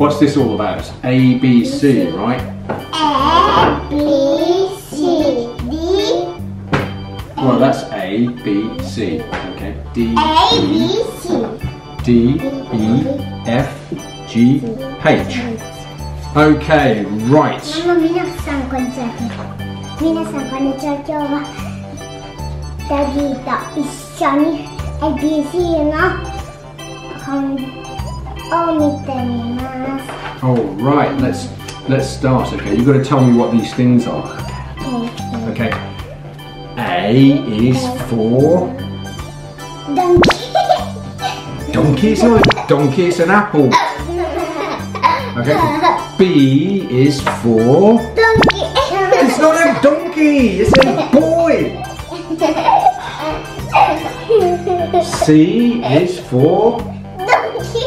What's this all about? It's A, B, C, right? A, B, C, D. Well, that's A, B, C. Okay. D, A, B, C. D, E, F, G, H. Okay, right. A, B, C, Alright, let's start, okay? You've got to tell me what these things are. Okay. A is for... Donkey. Donkey is not a donkey, it's an apple. Okay. B is for... Donkey. It's not a donkey, it's a boy. C is for... Donkey!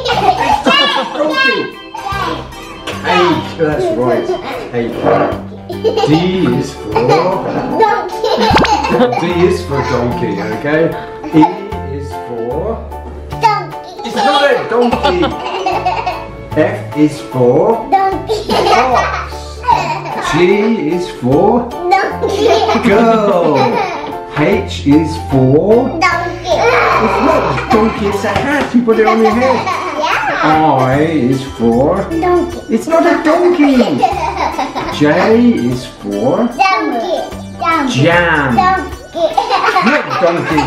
Donkey! H, that's right. H. D is for... Donkey! D is for donkey, okay? E is for... Donkey! It's not a donkey! F is for... Donkey! Fox! G is for... Donkey! Girl! H is for... Donkey! It's not a donkey, it's a hat. You put it on your head. Yeah. I is for... Donkey. It's not a donkey. J is for... Donkey. Jam. Donkey. Not donkey.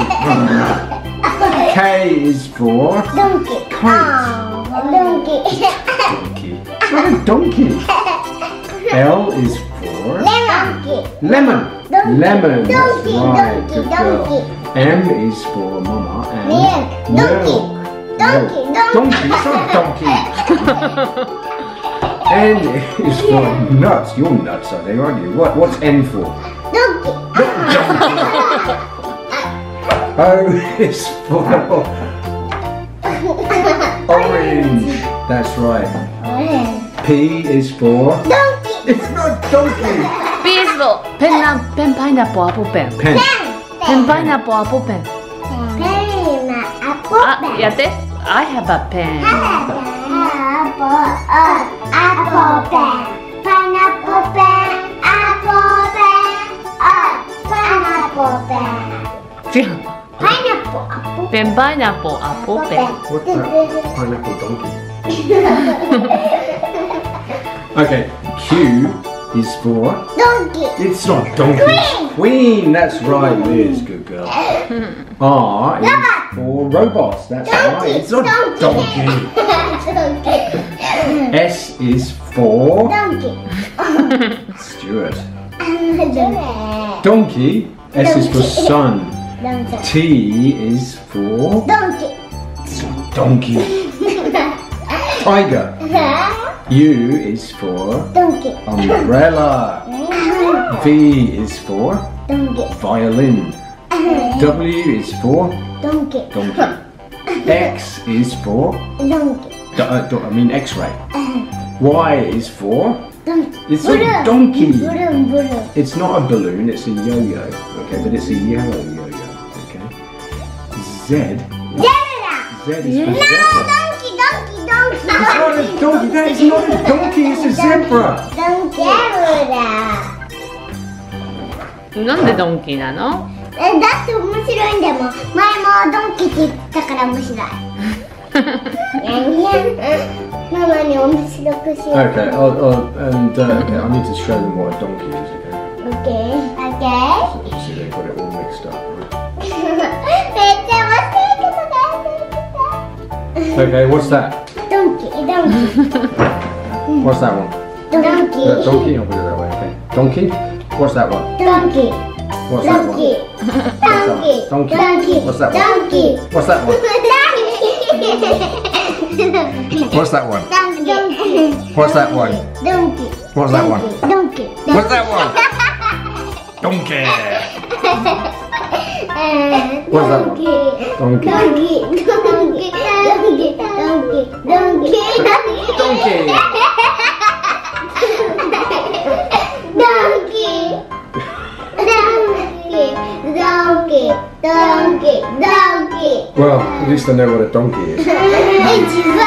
K is for... Donkey. Kite. Donkey. Donkey. It's not a donkey. L is for... Lemon. Lemon. Donkey. Lemon. Donkey. Right. Donkey. Donkey. M is for mama and milk. Donkey. Donkey. No. Donkey. It's not donkey. N is for nuts. You're nuts, are they, aren't you? What's N for? Donkey. Donkey. O is for orange. That's right. P is for donkey. It's not donkey. P is for pen, pineapple, apple, pen. Pen. And pineapple, apple pen. Pineapple, apple pen. Yeah, this. I have a pen. Apple pen. Pineapple pen. Apple pen. Pineapple pen. Pineapple, apple pen. Pineapple, apple pen. What's that? Pineapple donkey. Okay, Q. Is for donkey. It's not donkey. Queen. Queen. That's right, Liz. Good girl. R is for robots. That's donkey. Right. It's not donkey. Donkey. S is for donkey. Stuart. Donkey. S donkey. Is for sun. Donkey. T is for donkey. It's not donkey. Tiger. U is for donkey. Umbrella. V is for donkey. Violin. W is for donkey. Donkey. X is for donkey. X-ray. Y is for donkey. It's a donkey. It's not a balloon. It's a yo-yo. Okay, but it's a yellow yo-yo. Okay. Z. Z is for zebra. It's not a donkey. That is not a donkey. It's a zebra. Donkey. Why donkey? That's funny. Okay. Okay. I need to show them what a donkey is. Okay. Okay. So they got it all mixed up. Okay. What's that? What's that one? Donkey. Donkey. I'll put it that way. Okay. Donkey. What's that one? Donkey. What's that one? Donkey. Donkey. What's that one? Donkey. What's that one? Donkey. What's that one? Donkey. What's that one? Donkey. What's that one? Donkey. What's that one? Donkey. What's that one? Donkey. Donkey. Donkey. Donkey. Donkey. Donkey. Donkey. Donkey. Donkey. Donkey. Donkey. Donkey. Well, at least I know what a donkey is.